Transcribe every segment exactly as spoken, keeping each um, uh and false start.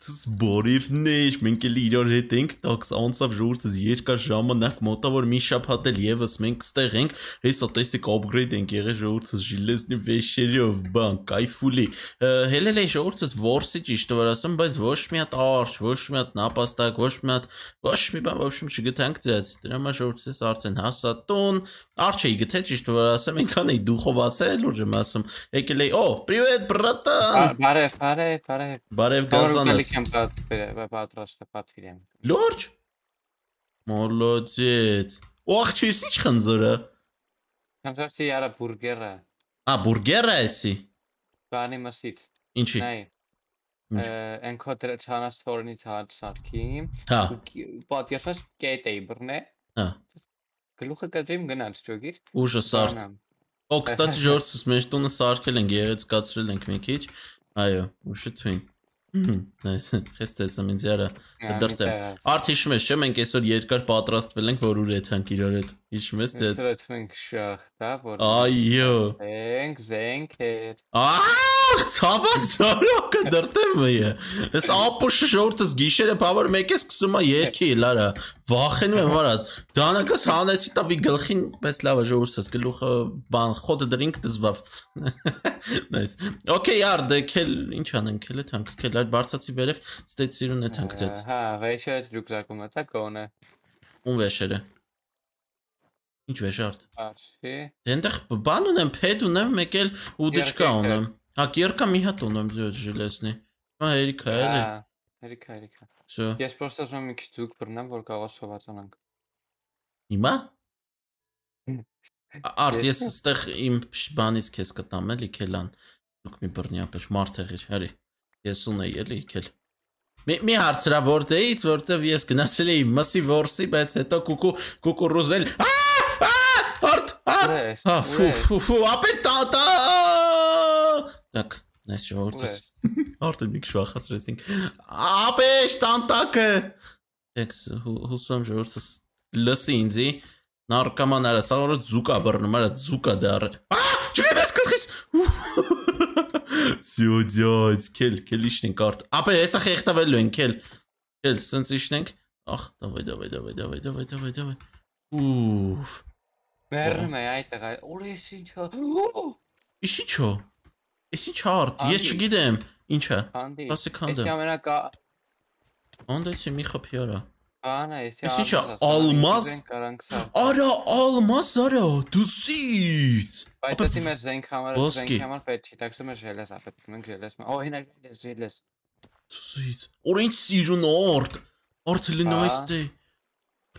Sporifnish, մենք իրար հետ ենք, տաքս անցավ ժողովրդս երկար ժամանակ, մոտավոր մի շաբաթել եւս մենք ստեղ ենք, հեսա տեսեք upgrade ենք եղել ժողովրդս ժիլեզնի վեշերով, բան, кайֆուլի։ Հելել է ժողովրդս որսի ճիշտ վարասեմ, բայց ոչ մի հատ արշ, ոչ մի հատ նապաստակ, ոչ մի հատ, ոչ մի բան, ոչ մի չգտանք ձեզ։ Դրա համար ժողովրդս արդեն հասա տուն, արշ էի գտել ճիշտ վարասեմ, ինքան էի դուխովացել, որ ջեմ ասեմ, եկել էի, օ, պրիվետ, բրատան։ Բարև, բարև, բարև։ Բարև գազանես։ Lorç Molodets Oh çesi hiç hınzırı Hınzırı yara burgera A burgera esi Bani masit İnci En kodre çana sorni çağır sarkiyim Bat yaşas geyt eybirne Gluha kadrim gınar çögir Uşa sart O kıstati jortsuz meşdunu sarkelen geyret katsırılenk mekiç Ayo uşa tüyin Nice. Խեստես ամեն ձերը դրտեմ։ Արդ հիշում ես, չէ՞, մենք այսօր երկար պատրաստվել ենք, որ ուր եթանք իրար հետ։ Հիշում ես ձեզ։ Այսօր եթանք շախտա, որ Այո։ Ենք, զենք է։ Ահ, ծավալ ծարոքը դրտեմ մը։ Էս ապուշը շորտս գիշերը power մեկ է սկսում է երկի, լարա։ Վախենում եմ հարած։ Դանակս հանեցի տավի գլխին, բայց լավ է ժողովուրդս գլուխը բան խոտը դրինք դզվավ։ Nice։ Okay, yar, դեքել ինչ անենք, էլ եթանք կել Barçaçi verif stetsirun etank zets. Ha, veşeret rükzakum atak ona. Un veşere. Ինչ veşert. Arşi. Dendeh ban unem ped unem mekel udichka unem. Ha, kerka mi hat unem zets jilesni. Ma herika ele. Ha, herika herika. Vso. Yes prosta zom mi kituk brnem, vor kavashovatsanank. Ima? Art, yes steh im banis kes ktam eli kelan. Nuk mi brnyapesh martegir, hari. Ես ունեի էլի քել։ Մի հարցրա որտեից, որտեվ ես գնացել էի մսի որսի, բայց հետո կուկու կուկուրուզել։ Ա! Արդ, արդ։ Հա, ֆու, ֆու, ֆու, ապեր տա։ Так, nice shorts։ Արդեն մի քիչ վախացրեցինք։ Ապեր տանտակը։ Տեքս հուսամ shorts-ս լսի ինձի նարկաման արա, սա որ զուկա բռնում արա, զուկա դար։ Ա, չգիտես քխիս։ Սյոդյոց, կել, կել իշնենք արդ, ապե հեսա խեղտավելու ենք, կել, կել, սնց իշնենք, ախ, դավայ, դավայ, դավայ, դավայ, դավայ, դավայ, դավայ, ուվ, մերմ է այդեղ այդ, որ ես ինչա, ես ինչա, ես ինչա արդ, ես չգիտեմ, ինչա, ասի կանդեմ, անդեցի մի խպյարա, ես ինչա, ալմազ, արա, ալմազ, արա, դուսից, Բայց իմ զենք համար զենք համար պետք չի, դաքսում է ժելես ապետք, մենք ժելես։ Օ, հինա ժելես, ժելես։ Դուսից։ Օրինչ սիրուն օրդ։ Օրդ լնոյստե։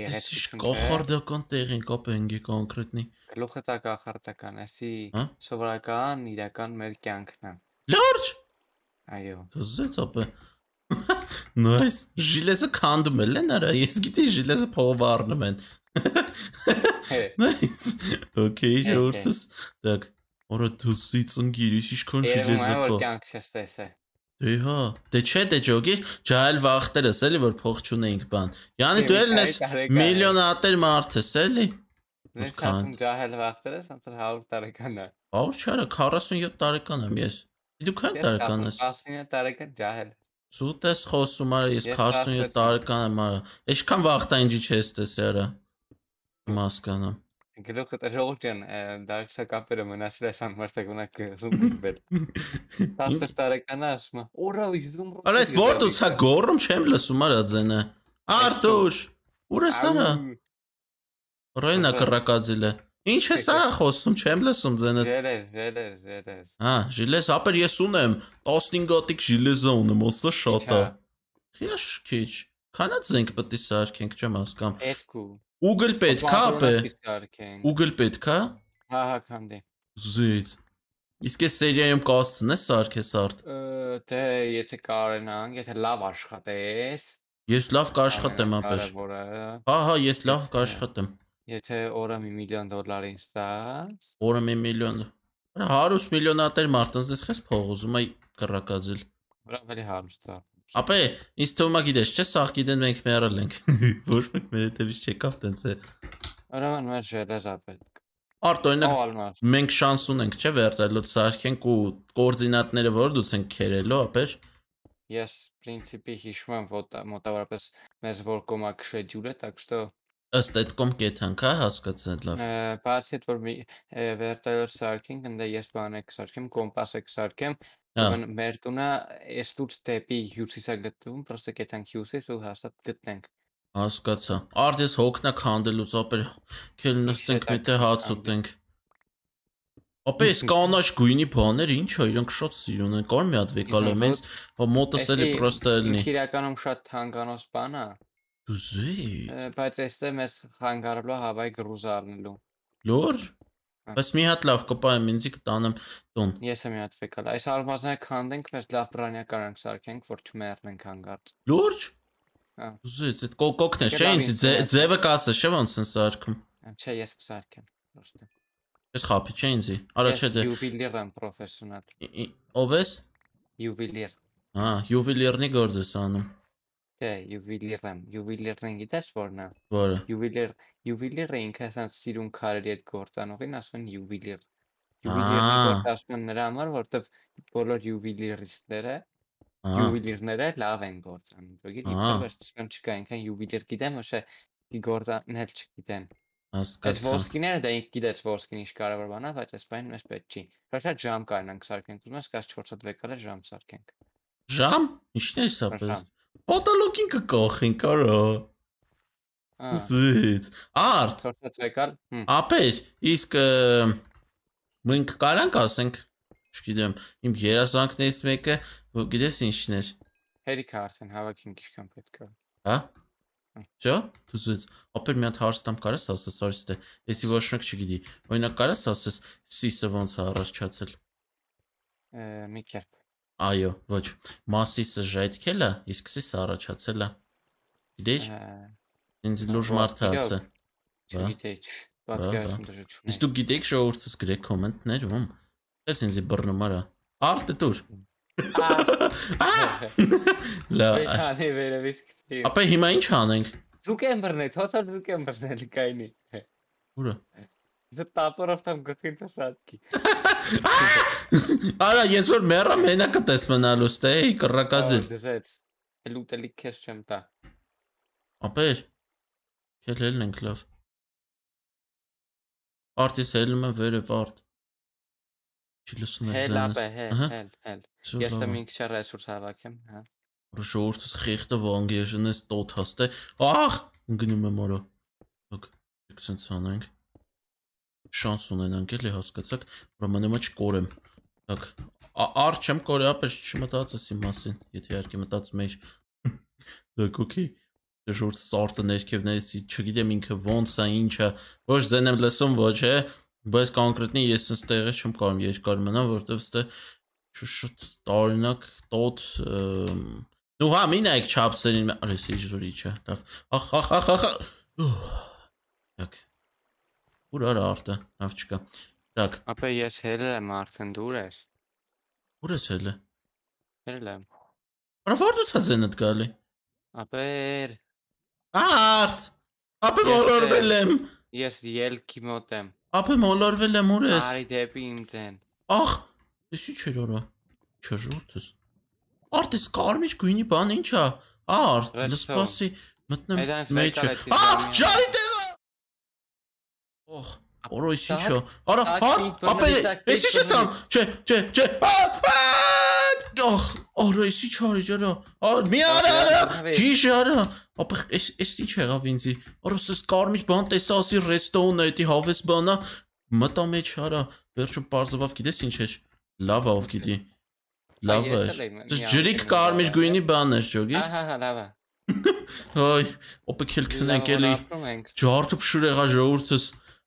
Ես կախարդական տեղ ենք ապենք կոնկրետնի։ Գլուխը տա կախարդական, էսի սովորական իրական մեր կյանքն է։ Լուրջ։ Այո։ Դուսից ապե։ Նայս, ժելեսը քանդում էլ են արա, ես գիտեի ժելեսը փողը առնում են։ Nice. Okay, Jortus. Так. Ora դուսիցն գիրիս ինչքան շիլեզը կա։ Էհա, կյանքս էստես է։ Էհա, դե չէ դե ջոգի, ջահել վախտերս էլի որ փող չունենք բան։ Յանի դու ելն ես միլիոն հատեր մարդ ես էլի։ Ոսքան ջահել վախտերս, անցել հարյուր տարեկան է։ Ահա չարա, քառասունյոթ տարեկան եմ ես։ Դու քան տարեկան ես։ քառասունյոթ տարեկան ջահել։ Սուտ ես խոսում արա, ես քառասունյոթ տարեկան եմ արա։ Ինչքան վախտա ինչի չես տեսի արա։ Maskanım. Գլուխը դրողջան դարքսակապերը մնացել այս անմարսակունակ զում դիպել։ տասնուս տարեկան ասմա։ Որա ուզում ռոտ։ Արա այս որդ ուծա գորում չեմ լսում արա ձենը։ Արտուշ, ուր ես արա։ Ռայնա կռակածիլը։ Ինչ ես արա խոսում, չեմ լսում ձենը։ Ջելես, ջելես, ջելես։ Հա, ջելես, ապեր ես ունեմ տասնհինգ հատիկ ջելեզա ունեմ, ոսա շատ է։ Քիչ քիչ։ Քանաց զենք պետք է սարքենք, չեմ հասկանում։ երկու Ուգլ պետք է ապե։ Ուգլ պետք է։ Հա, հա, քանդի։ Զից։ Իսկ այս սերիայում կասցնես սարքես արդ։ Դե, եթե կարենանք, եթե լավ աշխատես։ Ես լավ կաշխատեմ ապեր։ Հա, հա, ես լավ կաշխատեմ։ Եթե օրը մի միլիոն դոլար ինձ տաս։ Օրը մի միլիոն։ հարյուր միլիոն հատեր մարդանց ես քեզ փող ուզում այ կռակածել։ Ավելի հարուստ է։ Ապե, ինձ թվում է գիտես, չէ՞, սաղ գիտեն մենք մեռել ենք։ Ոչ մեկ մեր հետևից չեկավ, տենց է։ Ուրեմն մեր ժելեզ պետք։ Արդ օրինակ մենք շանս ունենք, չէ՞, վերցնելու սարքենք ու կոորդինատները որ դուց ենք քերելու, ապեր Yes, principi հիշում եմ, որ մոտավորապես մեզ որ կոմակ շեդյուլ է, так что ըստ այդ կոմկետ հնքա հասկացա լավ։ Բացի այդ որ մի վերտալյոր սարքինք, ընդ ես բանեք սարքեմ, կոմպաս եք սարքեմ, ոն մեր տունը ես դուց դեպի հյուսիսա գտնվում, պրոստե կետանք հյուսիս ու հաստատ գտնենք։ Հասկացա։ Արդ ես հոգնակ հանդելուց ապեր քել նստենք միտե հաց ուտենք։ Ապես կանաչ գույնի բաներ ինչ է, իրենք շատ սիրուն են, կար մի հատ վեկալ է մեծ, մոտս էլի պրոստե էլնի։ Ինչ իրականում շատ թանկանոց բան է։ Դուզի։ Բայց էստե մեզ խանգարելու հավայ գրուզ առնելու։ Լոր։ Բայց մի հատ լավ կպայեմ, ինձի կտանեմ տուն։ Ես եմ մի հատ վեկալ։ Այս արմազները քանդենք, մեզ լավ բրանյա կարանք սարքենք, որ չմեռնենք հանգարտ։ Լորջ։ Հա։ Դուզի, այդ կոկոկնես, չէ՞ ինձ ձևը կասես, չէ՞ ոնց են սարքում։ Չէ, ես կսարքեմ, պրոստե։ Ես խափի չէ ինձի։ Արա չէ դե։ Յուվելիր եմ պրոֆեսիոնալ։ Ո՞վ ես։ Յուվելիր։ Հա, յուվելիրնի գործ ես անում։ Դե, յուվելիրն, յուվելիրն գիտես որն է։ Որը։ Յուվելիր, յուվելիրը ինքը ասած սիրուն քարերի այդ գործանողին ասում են յուվելիր։ Յուվելիրը գործում են նրա համար, որտեվ բոլոր յուվելիրիստները, յուվելիրները լավ են գործանում։ Ուղղակի դիպտովս չեմ չկա, ինքան յուվելիր գիտեմ, ոչ է գործանել չգիտեն։ Հասկացա։ Այդ ոսկիները դա ինքը գիտես ոսկին ինչ կարևոր բան է, բայց այս բանը մեզ պետք չի։ Հաշա ժամ կանանք սարքենք, ուզում ես կաս չորս հատ վեկալը ժամ սարքենք։ Ժամ։ Ինչն է սա բան։ Պատալոգին կկախենք, արա։ Զից։ Արդ։ Չորս հատ վեկալ։ Ապեր, իսկ մենք կարանք ասենք, չգիտեմ, իմ երազանքներից մեկը, գիտես ինչն էր։ Հերիք արդեն հավաքին ինչքան պետք է։ Հա։ Չէ՞, դուզից, ապեր մի հատ հարստամ կարես ասես արիստե, եսի ոչ մեկ չգիտի, օրինակ կարես ասես սիսը ոնց է առաջացել։ Մի կերպ։ Այո, ոչ, մասիսը ժայթքել է, իսկ սիսը առաջացել է։ Գիտեիր։ Ինձ լուրջ մարդ է ասա։ Չգիտեի, պատկերացնում դժ չունեմ։ Իսկ դու գիտեք շողորթս գրեք կոմենտներում։ Էս ինձ բռնում արա։ Արտը դուր։ Լա։ Այ վերևից։ Ապա հիմա ի՞նչ անենք։ Զուկենբերն է, հոցալ Զուկենբերն է կայնի։ Ուրա։ Դա տապորով տամ գտին տասատքի։ Արա ես որ մեռա մենակը տես մնալուս թե կռակածել։ Դզեց։ Լուտելի քեզ չեմ տա։ Ապեր։ Քելելն ենք լավ։ Արտիս հելնումը վերև արդ։ Չի լսում ես։ Հել ապա հել հել հել։ Ես դա ինքս չա ռեսուրս հավաքեմ, հա։ Շորտս խիղտը վանգերն ես տոտ հաստե։ Ախ, գնում եմ արա։ Ոք, սենց անենք։ Շանս ունենանք էլի հասկացաք, ուրեմն չկորեմ։ Ոք, առ չեմ կորե, ապես չմտածես իմ մասին, եթե իհարկե մտածում էիր։ Ոք, օքեյ։ Շորտս արտը ներքևներից չգիտեմ ինքը ոնց է, ինչ է։ Ոչ ձեն եմ լսում, ոչ է, բայց կոնկրետնի ես սենց տեղը չեմ կարող երկար մնամ, որտեվ ստե շուտ տարինակ տոտ Ну հա մինայք չափսերին արես ինչ զուրի չէ տավ ախ ախ ախ ախ Ակ Ուր արա արտը լավ չկա Так ապա ես հելը եմ արդեն դուր ես Ուր ես հելը Հելը Արա վարդուցա ձենդ գալի Ապեր Արդ Ապե մոլորվել եմ Ես ելքի մոտ եմ Ապե մոլորվել եմ ուր ես Արի դեպի իմ ձեն Ախ ես ի՞նչ էր արա Չժուրտս Արդ ես կարմիր գույնի բան ինչ է։ Արդ, լսպասի, մտնեմ մեջը։ Ահ, ջարի տեղը։ Օհ, օրոյս ինչ է։ Արա, արդ, ապեր, ես ինչ ես անում։ Չէ, չէ, չէ։ Օհ, օրոյս ինչ արի ջարա։ Արա, մի արա, արա, քիշ արա։ Ապա էս էս ինչ եղավ ինձի։ Օրոս ես կարմիր բան տեսա, ասի ռեստորան է, դի հավես բան է։ Մտա մեջ արա, վերջում բարձվավ, գիտես ինչ էր։ Լավ ավ գիտի։ Լավ է։ Ձեր ջրիկ կարմիր գույնի բան է, ճոգի։ Ահա, հա, լավ է։ Ոյ, ապա քել քնենք էլի։ Ջարդը փշուր եղա ժողովուրդս։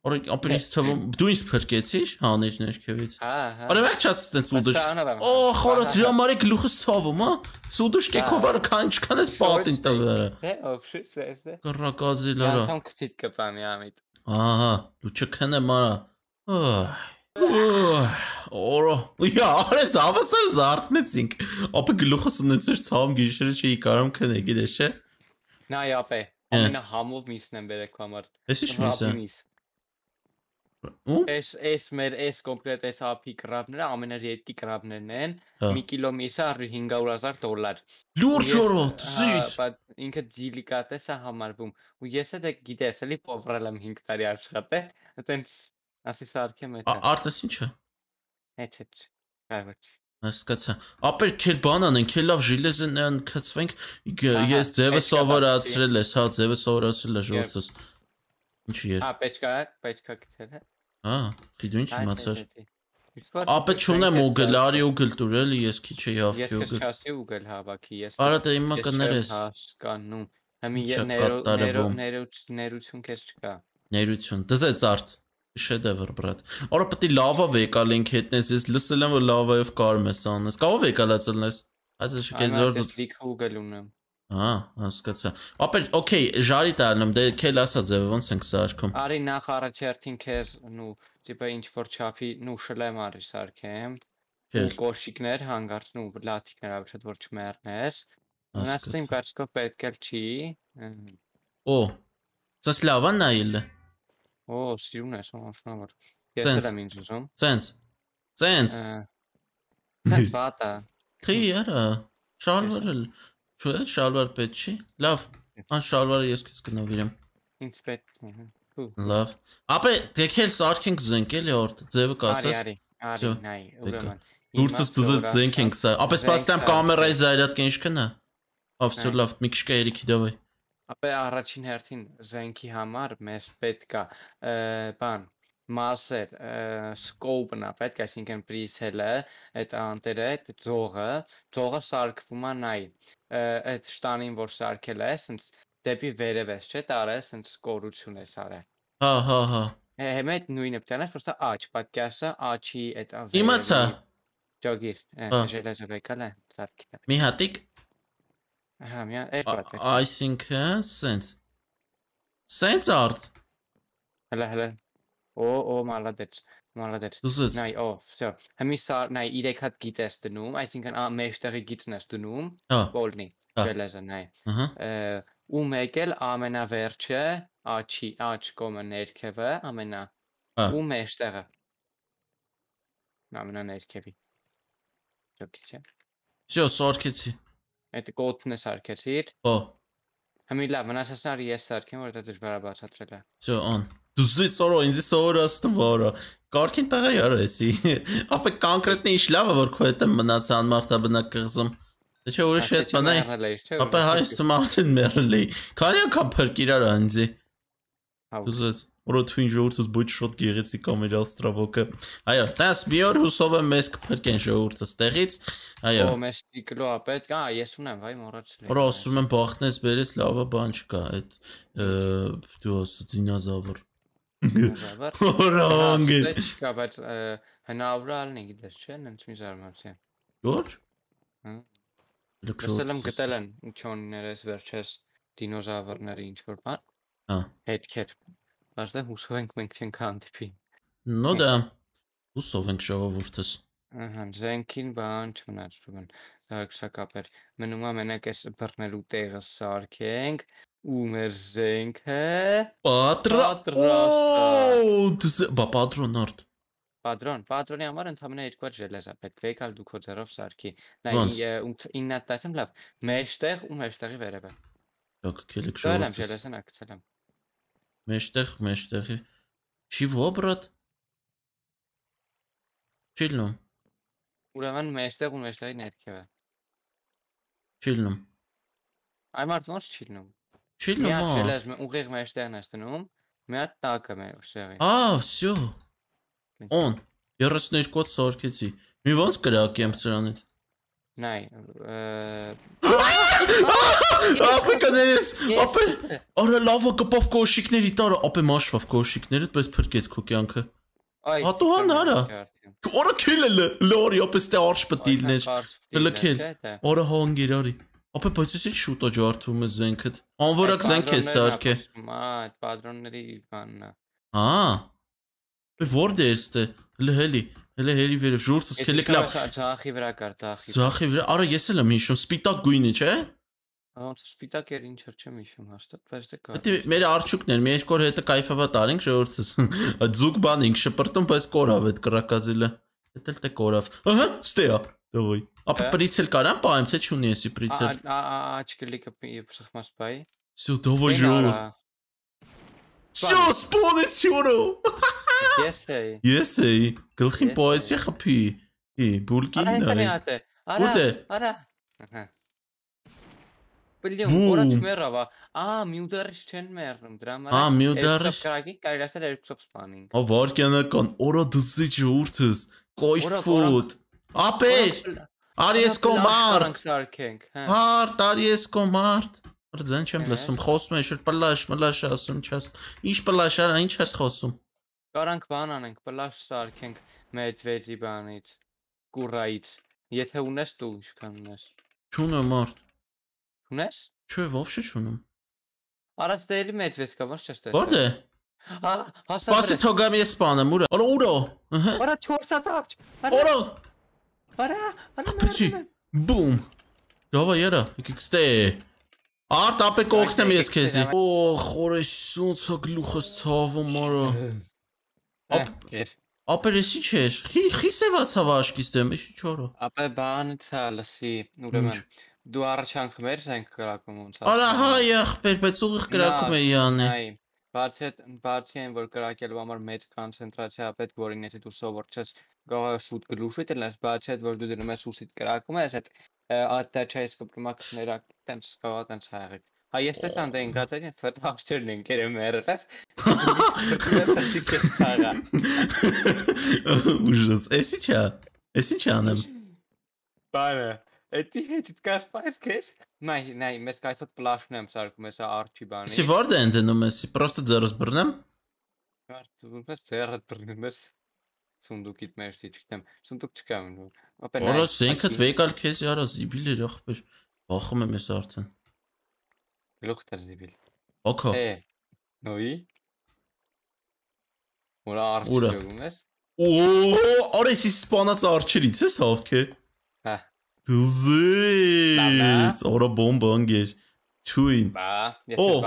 Օրը ապրիս ցավում դու ինձ փրկեցիր հաներ ներքևից։ Հա, հա։ Օրը մեկ չաս այդպես ուդուշ։ Օ, խորը դրամարի գլուխս ցավում, հա։ Սուդուշ կեքով արա քան չքան էս պատին տվերը։ Դե, օփշի սերտը։ Կռակազիլ արա։ Ատամ քթիդ կպանի ամիտ։ Ահա, դու չքնեմ արա։ Օ Օրը, իա, արես ավասար զարտնեցինք, ապը գլուխս ունեցուր ծաղում գիշերը չէի կարամ կնեք, գիտես չէ։ Նա, ապե, ամինա համով միսն եմ բերեք համար։ Ես ինչ միս է։ Էս էս մեր էս կոնկրետ էս ափի կրաբները ամենաերիտի կրաբներն են մի կիլո միսը հինգ հարյուր հազար դոլար լուրջ օրոտ զիծ ինքը դիլիկատեսա համարվում ու ես էլ գիտես էլի փովրել եմ հինգ տարի աշխատել այտենց ասի սարքեմ էտա արտես ի՞նչ է էտ էտ այվեց հասկացա ապեր քել բան անենք քել լավ ժիլեզնան կծվենք ես ձևը սովորացրել ես հա ձևը սովորացրել եմ ժորտս Ա պետքա պետքա գտել է։ Հա, դու ինչ իմացար։ Ապա չունեմ ուղղել, արի ուղղել դուր էլի, ես քիչ էի հավքի ուղղել։ Ես չասի ուղղել հավաքի, ես։ Արա դե հիմա կներես։ Հասկանում։ Համին ներերություն քեզ չկա։ Ներություն։ Դզե ծարդ։ Շեդևր բրատ։ Արա պետք է լավա վեկալենք հետնես, ես լսել եմ որ լավայով կարում ես անես։ Կարող վեկալացնես։ Այսպես քեզ որ դու ուղղել ունեմ։ Ահա, հասկացա։ Ապա օքեյ, ժարի տանում, դե քել ասած է, ոնց ենք սարքում։ Արի նախ առաջերտին քեր, նու, տիպը ինչ որ չափի, նու շլեմ արի սարքեմ։ Ու կոշիկներ հանգարցնու, լաթիկներ ավշտ որ չմեռնես։ Մնացած իմ կարծիքով պետք էլ չի։ Օ։ Սա սլավան այլ։ Օ, սիրուն է, շնորհավոր։ Ես էլ եմ ինչ ուզում։ Ցենց։ Ցենց։ Ցենց վատա։ Քիարա, շալվարել։ Չէ, շալվար պետք չի։ Լավ, ան շալվարը ես քեզ կնվիրեմ։ Ինչ պետք է։ Լավ։ Ապա դեքել սարքենք զենք էլի օրդ, ձևը կասես։ Արի, արի, նայ, ուրեմն։ Դուրսից դուզ զենք ենք սա։ Ապա սպասեմ կամերայի զայրած կենիշ կնա։ Ավսուր լավ, մի քիչ կերիքի դավայ։ Ապա առաջին հերթին զենքի համար մեզ պետքա բան Master scope-ն է պետք, այսինքն պրիսելը, այդ անտերը, այդ ձողը, ձողը սարքվում է նայ, այդ շտանին, որ սարքել է, սենց դեպի վերևես, չէ, տարը սենց կորություն է սարը։ Հա, հա, հա։ Հեմ այդ նույնը պտյանաց, պրոստա աչ, պատկյասը աչի այդ ավերևի։ Իմացա։ Ջոգիր, ժելեզով եկալ է, սարքիտ է։ Մի հատիկ։ Հա, միա, էր պատվեք։ Այսինքն սենց։ Սենց արդ։ Հլը, հլը։ Օ, մալադեց, մալադեց։ Դուզեց։ Նայ, օ, վսյո, հմիսար, նայ, իրեք հատ գիտ ես դնում, այսինքն մեջտեղի գիտն ես դնում, բոլնի, ժելեզը, նայ, ու մեկ էլ ամենավերջը, աչի, աչ կոմը ներքևը, ամենա, ու մեջտեղը, ամենա ներքևի, ժոքիչ է։ Վսյո, սարքեցի։ Այդ գոտն ես սարքեցիր։ Օ։ Համին լավ, մնացածնարը ես սարքեմ, որ դա դժվարը բացատրել է։ Վսյո, ան։ Դուզից օրո ինձի սովորացնում վարը։ Կարքին տղա է արա էսի։ Ապա կոնկրետնի ինչ լավ է որ քո հետ եմ մնացա անմարտաբնակ կղզում։ Դե չէ ուրիշ հետ մնայի։ Ապա հայստում արդեն մեռել էի։ Քանի անգամ փրկ իրար անձի։ Դուզից օրո թույն ժողովրդս ոչ շատ գեղեցիկ կամերա ստրավոկը։ Այո, տաս միոր հուսով եմ ես կփրկեն ժողովրդս տեղից։ Այո։ Ո մեզ տիկլո պետք է, ես ունեմ, վայ մոռացել եմ։ Օրո ասում եմ բախտնես բերես լավա բան չկա, այդ դու ասա դինոզավր։ Հորանք է։ Չկա, բայց հնավրալն է գիտես չէ, նենց մի զարմացի։ Ո՞ր։ Լսել եմ գտել են չոններես վերջես դինոզավրների ինչ-որ բան։ Հա։ Հետքեր։ Բայց դե հուսով ենք մենք չենք հանդիպի։ Նո դա։ Հուսով ենք ժողովուրդս։ Ահա, զենքին բան չմնացում են։ Զարգսակապեր։ Մնում է մենակ էս բռնելու տեղը սարքենք։ ու մեր զենքը պատրաստա բա պատրոն արդ պատրոն պատրոնի համար ընդհանրապես երկու հատ ժելեզա պետք է եկալ դու քո ձեռով սարքի նայ իննա տասեմ լավ մեջտեղ ու մեջտեղի վերևը ոք քելեք շո Գալամ ժելեզան ակցելեմ մեջտեղ մեջտեղի չի ոբրատ չիլնում ուրեմն մեջտեղ ու մեջտեղի ներքևը չիլնում այ մարդ ոնց չիլնում Միատ շելեզմ ուղիղ մեջտեղն ես տնում, միատ տակը մեր շեղի։ Ահ, վսյո, ոն, երեսներկոտ սորքեցի, մի ոնց կրակ եմ սրանից։ Նայ, ապե կներես, ապե, արա լավը կպավ կոշիքների տարը, ապե մաշվավ կոշիքներըտ, պես պրկեց կոքյանքը։ Հատուհան արա, արա կել է լարի, ապե ստե արշ պտիլներ, լկել, արա հանգեր արի։ Ապե բայց ես ինչ շուտ աջարդվում է զենքըտ, անվորակ զենք է սարք է։ Այդ պատրոնների բանն է։ Հա, ապե որդ է երստ է, հել հելի, հել հելի վերև, ժուրտս կելեք լավ։ Ձախի վրա կար, ձախի վրա։ Ձախի վրա, արա ես էլ եմ հիշում, սպիտակ գույնի չէ։ Am să spita chiar încercăm ieșim asta. Vezi că Ti mere arçukner, մեր կոր հետը կայֆաբա տարինք շորտս։ Ձուկ բան ինք շփրտում, բայց կորավ այդ կրակածելը։ Դա էլ թե կորավ։ Ահա, ստեա։ Դոյ։ Ապա պրիցել կարամ պայեմ, թե չունի էսի պրիցել։ Աչկելիկը եպսխմաս բայ։ Սյո դովո ժոր։ Սյո սպոնեց յորո։ Եսեի։ Եսեի։ Գլխին պոյեցի խփի։ Ի բուլկին դա։ Ուտե։ Արա։ Ահա։ Bildiğim oranç merhaba. Aa, müdahaleş çen merhum drama. Aa, müdahaleş. Karagi kardeşler erksop spanning. O var ki ana kan ora dızıcı urtuz. Koy food. Ape. Aries komart. Hart Aries komart. Ardan çemplasım. Xosum eşir parlaş malaş asum ças. İş parlaşar aynı ças xosum. Karank bananın parlaş sarking. Medvedi banit. Kurayt. Yete unes tuş kanlar. Çuna mart. Unes? Çöv vapşe çunum. Araç değerli medvez kavar çastay. Vardı. Ha, hasta. Basit togamiye spana mura. Ara uro. Ara çorsa taç. Oro. Ara, ara. Boom. Dava yara. İkste. Art ape koktemies kezi. Oh, oresun sogluxos tavo mara. Ap. Aperesi çer. Xisevats avashkis demiş çoro. Ape ban talasi. Uremen. Duar çank mersen krakumun. Ara hayır, perpet uğur krakum yani. Hayır. Barçet barçen vor krakel var met konsantrasya apet borineti dursa varças gaha şut gluşet elnas barçet vor dudun mesusit krakum eset atta çayes kaprmak merak temps kavatan çağır. Hayır estesan da ingatayın fertaştırlın kere merres. Ужас. Esi ça. Esi canım. Bana Էդի հետ դկարպես քես։ Մայ, նայ, մեզ կայֆոտ պլաշն եմ սարկում, էսա արջի բանի։ Սի վարդ են դնում էսի, պրոստը ձերս բռնեմ։ Կարծում ձերը բռնում ես։ Սունդուկիդ մերսի չգիտեմ, սունդուկ չկա մնում։ Որոս ինքդ վեկալ քես արա զիբիլ էր ախպեր։ Բախում եմ էս արդեն։ Գլուխտար զիբիլ։ Օքո։ Է։ Նոյի։ Որա արջի գում ես։ Օ, օրեսի սպանած արջերից էս հավքե։ Հա։ Kızız. Ora bomba geç. Twin. Oh.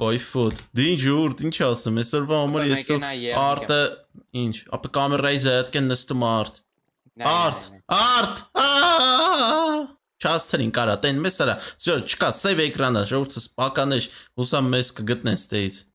Kayfod. Dinci urt inç asım. Mesela ben amar yesu artı inç. Apa kamerayı zaten nestim art. Art. Art. Çastırın kara. Ten mesela. Zor çıkar. Seve ekranda. Şurası spakanış. Usam mesk gitnes deyiz.